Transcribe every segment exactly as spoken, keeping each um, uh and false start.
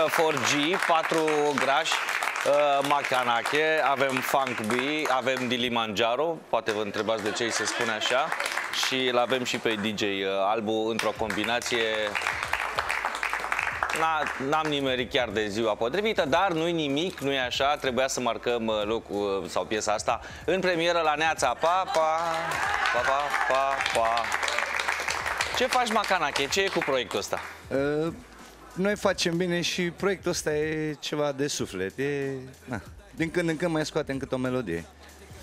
patru G, patru grași, uh, Macanache, avem Phunk B, avem Dilimanjaro, poate vă întrebați de ce îi se spune așa, și îl avem și pe D J Albu într-o combinație. N-am nimerit chiar de ziua potrivită, dar nu-i nimic, nu-i așa, trebuia să marcăm locul sau piesa asta în premieră la Neața. Pa, pa, pa, pa, pa, pa. Ce faci, Macanache? Ce e cu proiectul ăsta? Uh... Noi facem bine și proiectul ăsta e ceva de suflet. E... Na. Din când în când mai scoatem cât o melodie.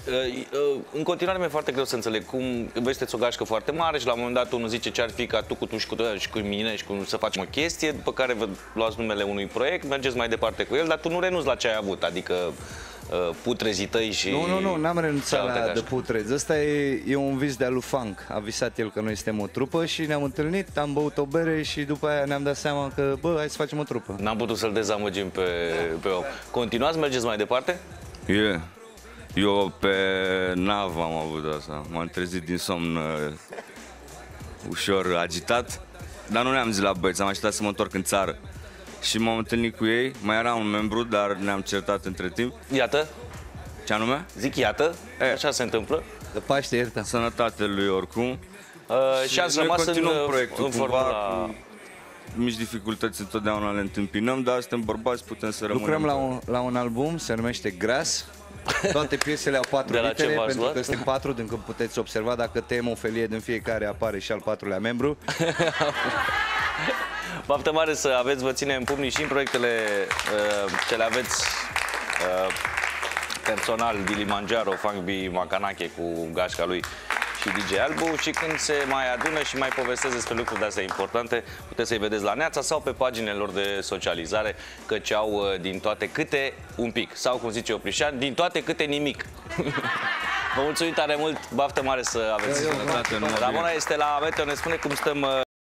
Uh, uh, în continuare mi-e foarte greu să înțeleg cum vesteți o gașcă foarte mare și la un moment dat unul zice ce ar fi ca tu cu tu și cu tu și cu mine și cum să facem o chestie, după care vă luați numele unui proiect, mergeți mai departe cu el, dar tu nu renunți la ce ai avut, adică uh, putrezii tăi și... Nu, nu, nu, n-am renunțat la gașcă de putrezi. Ăsta e, e un vis de alu Phunk. A visat el că noi suntem o trupă și ne-am întâlnit, am băut o bere și după aia ne-am dat seama că, bă, hai să facem o trupă. N-am putut să-l dezamăgim pe, pe om. Continuați, mergeți mai departe? Yeah. Eu pe navă am avut asta, m-am trezit din somn uh, ușor agitat, dar nu ne-am zis la băieți, am așteptat să mă întorc în țară. Și m-am întâlnit cu ei, mai era un membru, dar ne-am certat între timp. Iată. Ce anume? Zic iată, e, așa se întâmplă. De Paște, iertă. Sănătate lui oricum. Uh, și ați rămas în, proiectul, în formula... Cu... mici dificultăți întotdeauna le întâmpinăm, dar suntem bărbați, putem să rămânem. Lucrăm la un, la un album, se numește GRAS. Toate piesele au patru litere, pentru că suntem patru, din când puteți observa, dacă tăiem o felie din fiecare apare și al patrulea membru. Baftă mare să aveți, vă ține în pumnii și în proiectele uh, ce le aveți uh, personal, Dilimanjaro, Phunk B, Macanache cu gașca lui și D J Albu, și când se mai adună și mai povestesc despre lucruri de-astea importante, puteți să-i vedeți la Neața sau pe paginile lor de socializare, căci au din toate câte un pic, sau cum zice Oprișan, din toate câte nimic. Vă mulțumim tare mult, baftă mare să aveți sănătate. Ramona este la meteo, ne spune cum stăm...